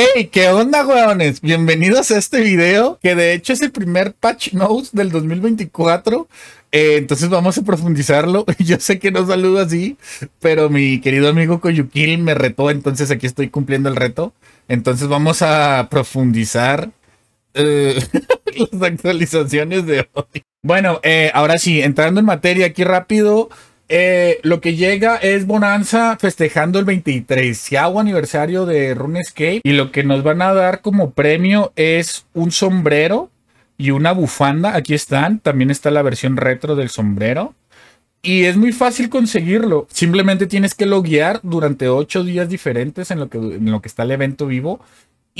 ¡Hey! ¿Qué onda, weones? Bienvenidos a este video, que de hecho es el primer Patch Notes del 2024. Entonces vamos a profundizarlo. Yo sé que no saludo así, pero mi querido amigo Coyukil me retó, entonces aquí estoy cumpliendo el reto. Entonces vamos a profundizar las actualizaciones de hoy. Bueno, ahora sí, entrando en materia aquí rápido. Lo que llega es Bonanza festejando el 23º aniversario de RuneScape, y lo que nos van a dar como premio es un sombrero y una bufanda. Aquí están, también está la versión retro del sombrero, y es muy fácil conseguirlo. Simplemente tienes que loguear durante 8 días diferentes en lo que está el evento vivo,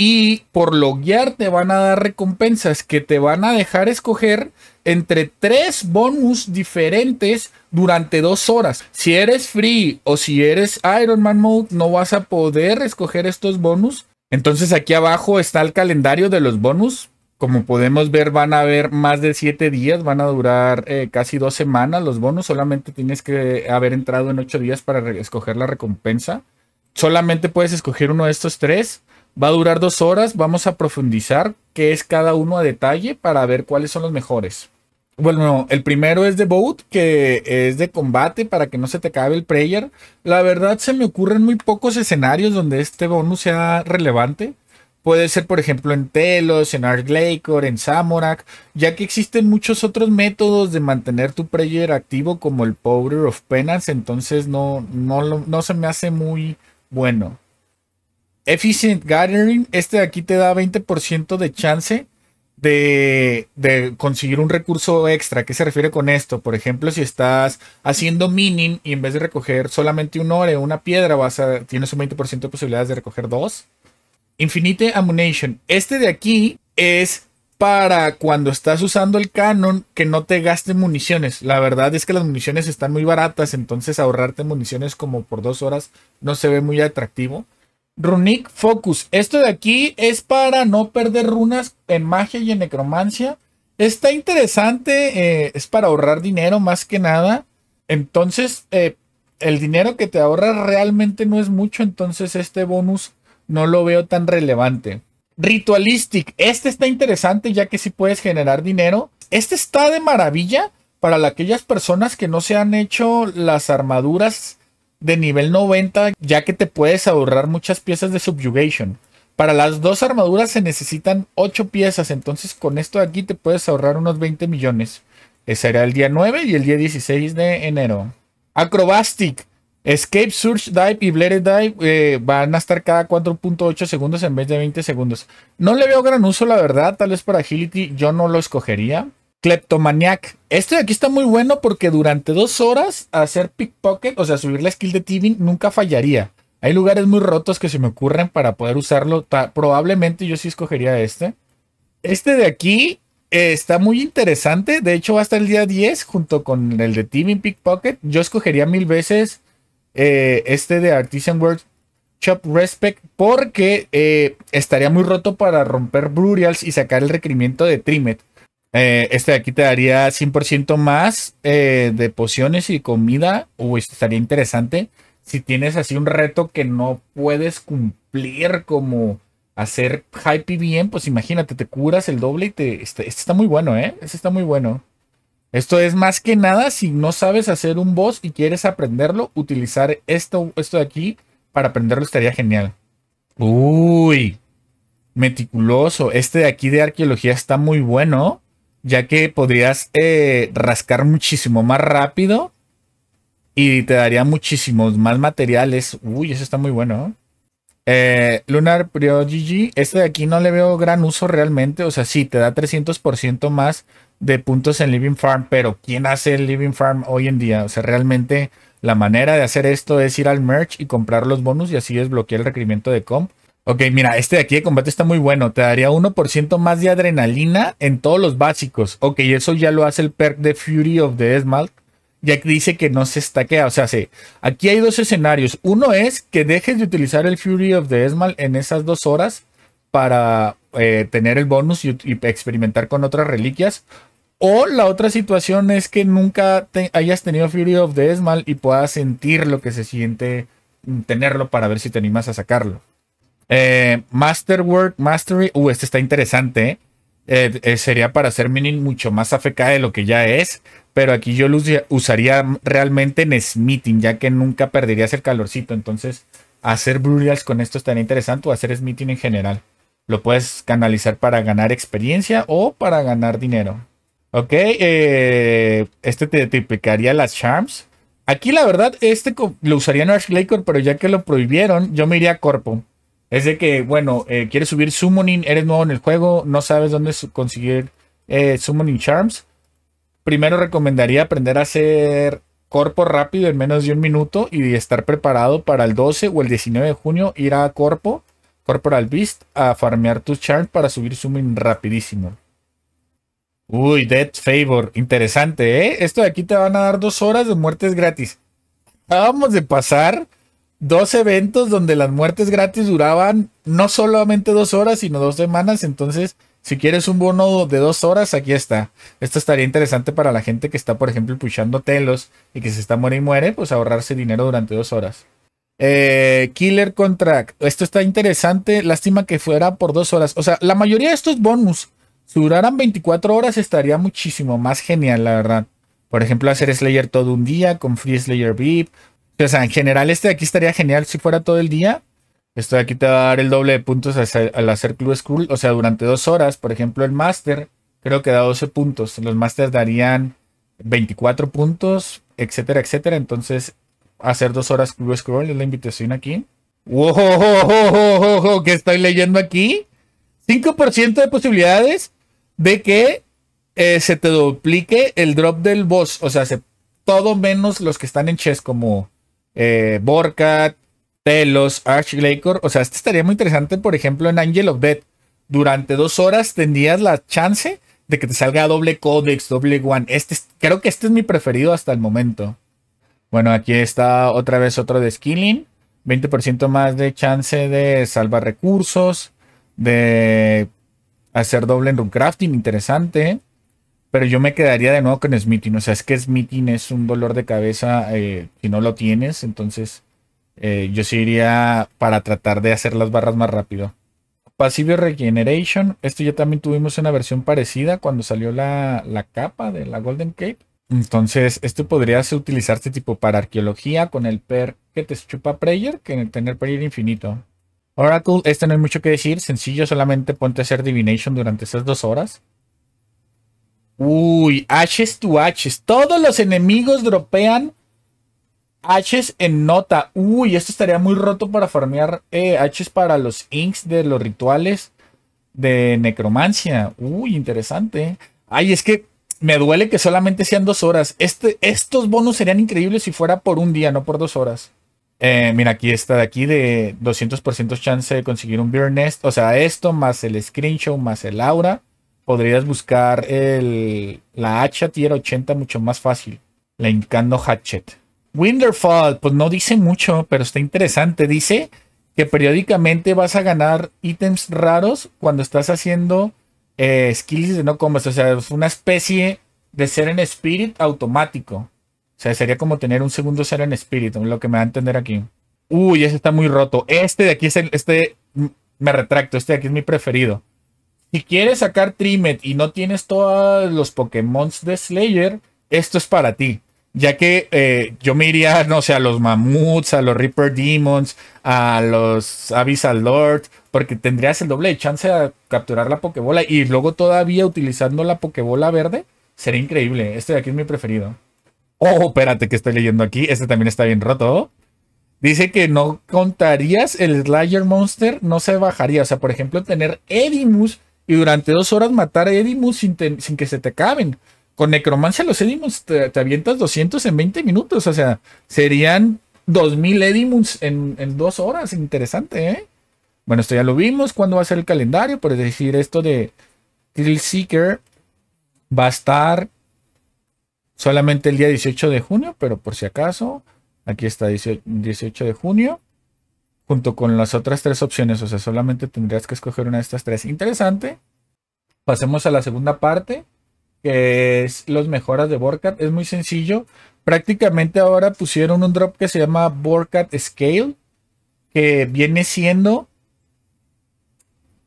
y por loguear te van a dar recompensas que te van a dejar escoger entre 3 bonus diferentes durante 2 horas. Si eres free o si eres Iron Man Mode, no vas a poder escoger estos bonus. Entonces aquí abajo está el calendario de los bonus. Como podemos ver, van a haber más de 7 días. Van a durar casi 2 semanas los bonus. Solamente tienes que haber entrado en 8 días para escoger la recompensa. Solamente puedes escoger uno de estos 3. Va a durar 2 horas. Vamos a profundizar qué es cada uno a detalle para ver cuáles son los mejores. Bueno, el primero es Devoted, que es de combate para que no se te acabe el player. La verdad, se me ocurren muy pocos escenarios donde este bonus sea relevante. Puede ser, por ejemplo, en Telos, en Arch-Glacor, en Zamorak, ya que existen muchos otros métodos de mantener tu player activo, como el Powder of Penance. Entonces no se me hace muy bueno. Efficient Gathering, este de aquí te da 20% de chance de conseguir un recurso extra. ¿Qué se refiere con esto? Por ejemplo, si estás haciendo mining y en vez de recoger solamente un ore o una piedra, tienes un 20% de posibilidades de recoger 2. Infinite Ammunition, este de aquí es para cuando estás usando el canon, que no te gaste municiones. La verdad es que las municiones están muy baratas, entonces ahorrarte municiones como por 2 horas no se ve muy atractivo. Runic Focus, esto de aquí es para no perder runas en magia y en necromancia. Está interesante, es para ahorrar dinero más que nada. Entonces el dinero que te ahorras realmente no es mucho, entonces este bonus no lo veo tan relevante. Ritualistic, este está interesante ya que sí puedes generar dinero. Este está de maravilla para aquellas personas que no se han hecho las armaduras de nivel 90, ya que te puedes ahorrar muchas piezas de Subjugation. Para las 2 armaduras se necesitan 8 piezas, entonces con esto de aquí te puedes ahorrar unos 20 millones. Ese será el día 9 y el día 16 de enero. Acrobastic, Escape, Surge, Dive y Blade Dive van a estar cada 4.8 segundos en vez de 20 segundos. No le veo gran uso, la verdad, tal vez para Agility yo no lo escogería. Kleptomaniac, este de aquí está muy bueno porque durante 2 horas hacer pickpocket, o sea, subir la skill de Tivin, nunca fallaría. Hay lugares muy rotos que se me ocurren para poder usarlo. Probablemente yo sí escogería este. Este de aquí está muy interesante. De hecho va hasta el día 10 junto con el de Tivin pickpocket. Yo escogería 1000 veces este de Artisan Workshop Respect, porque estaría muy roto para romper Burials y sacar el requerimiento de Trimet. Este de aquí te daría 100% más de pociones y comida. Uy, esto estaría interesante si tienes así un reto que no puedes cumplir, como hacer high PBM. Pues imagínate, te curas el doble y este está muy bueno, este está muy bueno. Esto es más que nada si no sabes hacer un boss y quieres aprenderlo. Utilizar esto de aquí para aprenderlo estaría genial. Uy, Meticuloso, este de aquí de arqueología está muy bueno, ya que podrías rascar muchísimo más rápido y te daría muchísimos más materiales. Uy, eso está muy bueno. Lunar, Prior GG. Este de aquí no le veo gran uso realmente. O sea, sí, te da 300% más de puntos en Living Farm, pero ¿quién hace el Living Farm hoy en día? O sea, realmente la manera de hacer esto es ir al Merch y comprar los bonus y así desbloquear el requerimiento de comp. Ok, mira, este de aquí de combate está muy bueno. Te daría 1% más de adrenalina en todos los básicos. Ok, eso ya lo hace el perk de Fury of the Esmalt, ya que dice que no se estaquea. O sea, sí, aquí hay 2 escenarios. Uno es que dejes de utilizar el Fury of the Esmalt en esas 2 horas para tener el bonus y experimentar con otras reliquias. O la otra situación es que nunca hayas tenido Fury of the Esmalt y puedas sentir lo que se siente tenerlo para ver si te animas a sacarlo. Masterwork, Mastery. Este está interesante, ¿eh? Sería para hacer mining mucho más AFK de lo que ya es. Pero aquí yo lo usaría realmente en smithing, ya que nunca perderías el calorcito. Entonces, hacer brutals con esto estaría interesante, o hacer smithing en general. Lo puedes canalizar para ganar experiencia o para ganar dinero. Ok, este te triplicaría las charms. Aquí la verdad, este lo usaría en Arch-Glacor, pero ya que lo prohibieron, yo me iría a Corpo. Es de que, bueno, quieres subir Summoning, eres nuevo en el juego, no sabes dónde conseguir Summoning Charms. Primero recomendaría aprender a hacer Corpo rápido en menos de un minuto y estar preparado para el 12 o el 19 de junio ir a Corpo, Corporal Beast, a farmear tus Charms para subir Summoning rapidísimo. Uy, Death Favor, interesante, ¿eh? Esto de aquí te van a dar 2 horas de muertes gratis. Acabamos de pasar 2 eventos donde las muertes gratis duraban no solamente 2 horas, sino 2 semanas. Entonces, si quieres un bono de 2 horas, aquí está. Esto estaría interesante para la gente que está, por ejemplo, pushando Telos y que se está muere y muere, pues ahorrarse dinero durante 2 horas. Killer Contract. Esto está interesante. Lástima que fuera por 2 horas. O sea, la mayoría de estos bonus, si duraran 24 horas, estaría muchísimo más genial, la verdad. Por ejemplo, hacer Slayer todo un día con Free Slayer VIP. O sea, en general este de aquí estaría genial si fuera todo el día. Esto de aquí te va a dar el doble de puntos al hacer Club Scroll. O sea, durante 2 horas, por ejemplo, el Master creo que da 12 puntos. Los Masters darían 24 puntos, etcétera, etcétera. Entonces, hacer 2 horas Club Scroll es la invitación aquí. ¡Wow! ¿Qué estoy leyendo aquí? 5% de posibilidades de que se te duplique el drop del boss. O sea, todo menos los que están en chess como... Borkat, Telos, Arch-Glacor. O sea, este estaría muy interesante, por ejemplo, en Angel of Death. Durante 2 horas tendrías la chance de que te salga doble Codex, doble One. Creo que este es mi preferido hasta el momento. Bueno, aquí está otra vez otro de Skilling. 20% más de chance de salvar recursos, de hacer doble en Runecrafting, interesante. Pero yo me quedaría de nuevo con Smithing. O sea, es que Smithing es un dolor de cabeza si no lo tienes. Entonces, yo sí iría para tratar de hacer las barras más rápido. Passive Regeneration. Esto ya también tuvimos una versión parecida cuando salió la capa de la Golden Cape. Entonces, esto podría utilizarse tipo para arqueología con el perk que te chupa Prayer, que tener Prayer infinito. Oracle, esto no hay mucho que decir. Sencillo, solamente ponte a hacer Divination durante esas 2 horas. Uy, Ashes to Ashes. Todos los enemigos dropean Ashes en nota. Uy, esto estaría muy roto para farmear Ashes para los inks de los rituales de Necromancia. Uy, interesante. Ay, es que me duele que solamente sean 2 horas. Estos bonus serían increíbles si fuera por un día, no por 2 horas. Mira, aquí está de aquí de 200% chance de conseguir un Bear Nest. O sea, esto más el Screenshot más el Aura. Podrías buscar la hacha tier 80 mucho más fácil. La Incando Hatchet. Winterfall, pues no dice mucho, pero está interesante. Dice que periódicamente vas a ganar ítems raros cuando estás haciendo skills de no combos. O sea, es una especie de Seren Spirit automático. O sea, sería como tener un segundo Seren Spirit, lo que me va a entender aquí. Uy, ese está muy roto. Este de aquí es me retracto, este de aquí es mi preferido. Si quieres sacar Trimet y no tienes todos los Pokémon de Slayer, esto es para ti. Ya que yo me iría, no sé, a los Mamuts, a los Reaper Demons, a los Abyssal Lord, porque tendrías el doble de chance de capturar la Pokébola y luego todavía utilizando la Pokébola verde, sería increíble. Este de aquí es mi preferido. Oh, espérate que estoy leyendo aquí. Este también está bien roto. Dice que no contarías el Slayer Monster, no se bajaría. O sea, por ejemplo, tener Edimus y durante 2 horas matar a Edimus sin que se te acaben. Con Necromancia los Edimus te avientas 200 en 20 minutos. O sea, serían 2000 Edimus en 2 horas. Interesante, ¿eh? Bueno, esto ya lo vimos. ¿Cuándo va a ser el calendario? Por decir esto de Thrill Seeker va a estar solamente el día 18 de junio. Pero por si acaso, aquí está 18 de junio. Junto con las otras 3 opciones. O sea, solamente tendrías que escoger una de estas 3. Interesante. Pasemos a la segunda parte, que es las mejoras de Borkat. Es muy sencillo. Prácticamente ahora pusieron un drop que se llama Borkat Scale, que viene siendo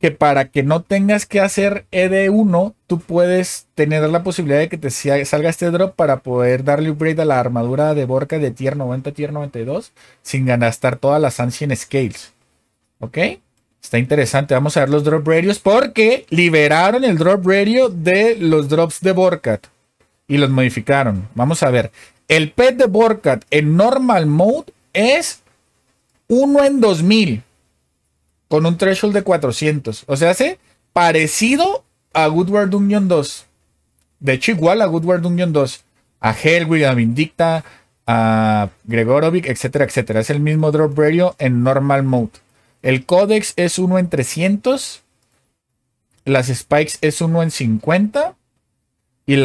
que para que no tengas que hacer ED1, tú puedes tener la posibilidad de que te salga este drop para poder darle upgrade a la armadura de Vorka de tier 90 a tier 92 sin gastar todas las Ancient Scales. ¿Ok? Está interesante. Vamos a ver los drop radios porque liberaron el drop radio de los drops de Vorkat y los modificaron. Vamos a ver. El pet de Vorkat en normal mode es 1 en 2000. Con un threshold de 400. O sea, hace parecido a Goodward Union 2. De hecho, igual a Goodward Union 2. A Helwig, a Vindicta, a Gregorovic, etcétera, etcétera. Es el mismo drop radio en normal mode. El Codex es 1 en 300. Las Spikes es 1 en 50. Y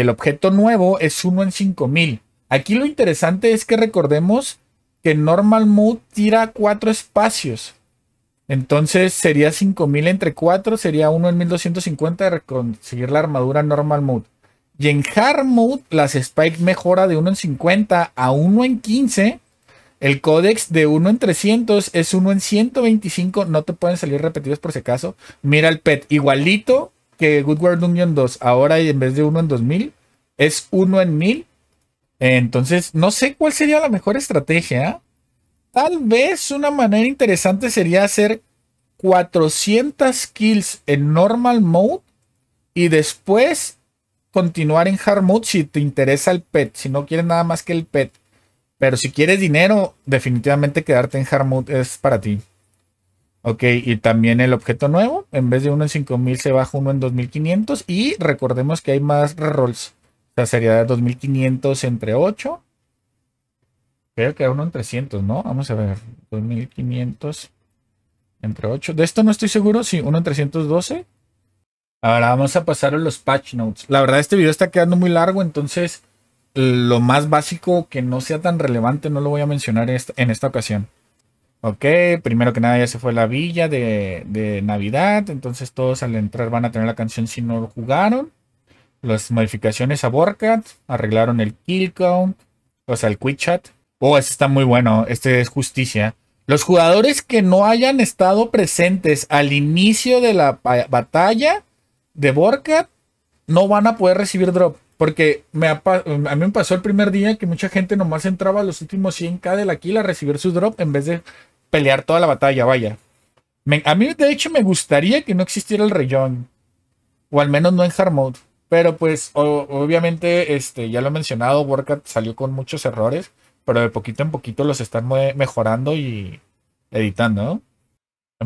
el objeto nuevo es 1 en 5000. Aquí lo interesante es que recordemos que normal mode tira 4 espacios. Entonces sería 5000 entre 4, sería 1 en 1250 de conseguir la armadura normal mode. Y en hard mode las spikes mejora de 1 en 50 a 1 en 15. El códex de 1 en 300 es 1 en 125. No te pueden salir repetidos por si acaso. Mira el pet, igualito que Goodward Union 2. Ahora en vez de 1 en 2000 es 1 en 1000. Entonces no sé cuál sería la mejor estrategia, ¿eh? Tal vez una manera interesante sería hacer 400 kills en normal mode y después continuar en hard mode si te interesa el pet, si no quieres nada más que el pet. Pero si quieres dinero, definitivamente quedarte en hard mode es para ti. Ok, y también el objeto nuevo, en vez de 1 en 5000 se baja 1 en 2500 y recordemos que hay más rerolls. O sea, sería 2500 entre 8. Creo que a 1 en 300, ¿no? Vamos a ver. 2500 entre 8. De esto no estoy seguro. Sí, 1 en 312. Ahora vamos a pasar a los patch notes. La verdad, este video está quedando muy largo. Entonces, lo más básico que no sea tan relevante no lo voy a mencionar en esta ocasión. Ok, primero que nada ya se fue la villa de Navidad. Entonces, todos al entrar van a tener la canción si no lo jugaron. Las modificaciones a Vorkat. Arreglaron el kill count. O sea, el quick chat. Oh, este está muy bueno. Este es justicia. Los jugadores que no hayan estado presentes al inicio de la batalla de Vorkat no van a poder recibir drop. Porque a mí me pasó el primer día que mucha gente nomás entraba a los últimos 100k de la kill a recibir su drop en vez de pelear toda la batalla. Vaya. A mí, de hecho, me gustaría que no existiera el rejoin. O al menos no en hard mode. Pero pues, obviamente, ya lo he mencionado, Vorkat salió con muchos errores. Pero de poquito en poquito los están mejorando y editando, ¿no?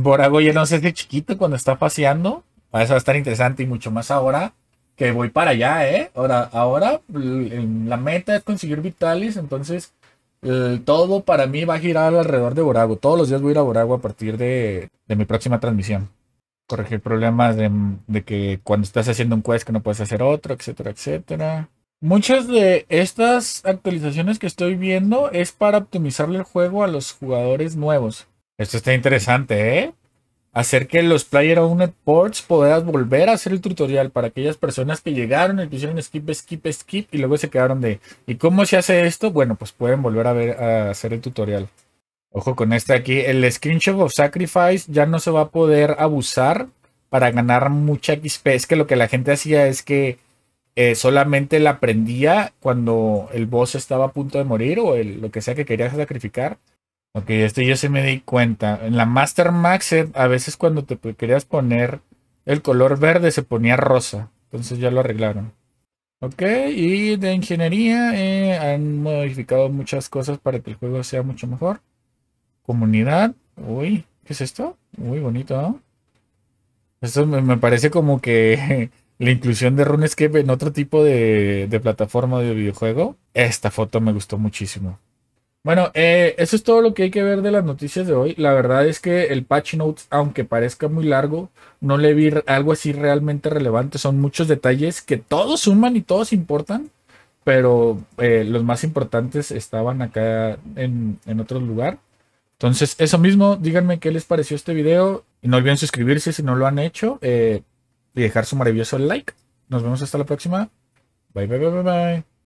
Vorago ya no sé de chiquito cuando está paseando. Eso va a estar interesante y mucho más ahora que voy para allá, ¿eh? Ahora la meta es conseguir Vitalis, entonces todo para mí va a girar alrededor de Vorago. Todos los días voy a ir a Vorago a partir de mi próxima transmisión. Corregir problemas de que cuando estás haciendo un quest que no puedes hacer otro, etcétera, etcétera. Muchas de estas actualizaciones que estoy viendo es para optimizarle el juego a los jugadores nuevos. Esto está interesante, ¿eh? Hacer que los Player Owned Ports puedas volver a hacer el tutorial para aquellas personas que llegaron y que hicieron skip, skip, skip y luego se quedaron de... ¿Y cómo se hace esto? Bueno, pues pueden volver a hacer el tutorial. Ojo con este aquí. El Screenshot of Sacrifice ya no se va a poder abusar para ganar mucha XP. Es que lo que la gente hacía es que... solamente la prendía cuando el boss estaba a punto de morir o lo que sea que querías sacrificar. Ok, esto yo se me di cuenta. En la Master Maxed, a veces cuando te querías poner el color verde se ponía rosa. Entonces ya lo arreglaron. Ok, y de ingeniería han modificado muchas cosas para que el juego sea mucho mejor. Comunidad. Uy, ¿qué es esto? Muy bonito, ¿no? Esto me parece como que... La inclusión de RuneScape en otro tipo de plataforma de videojuego. Esta foto me gustó muchísimo. Bueno, eso es todo lo que hay que ver de las noticias de hoy. La verdad es que el patch notes, aunque parezca muy largo, no le vi algo así realmente relevante. Son muchos detalles que todos suman y todos importan. Pero los más importantes estaban acá en otro lugar. Entonces, eso mismo. Díganme qué les pareció este video. Y no olviden suscribirse si no lo han hecho. Y dejar su maravilloso like. Nos vemos hasta la próxima. Bye, bye, bye, bye, bye.